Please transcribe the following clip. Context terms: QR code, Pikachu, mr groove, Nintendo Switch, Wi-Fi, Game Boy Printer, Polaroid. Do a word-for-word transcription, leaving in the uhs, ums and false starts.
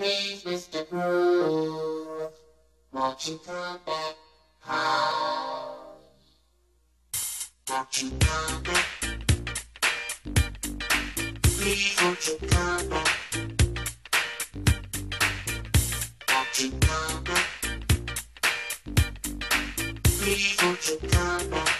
Please, Mister Groove, won't you come back home? Won't you come back? Please, won't you come back? Won't you come back? Please, won't you come back?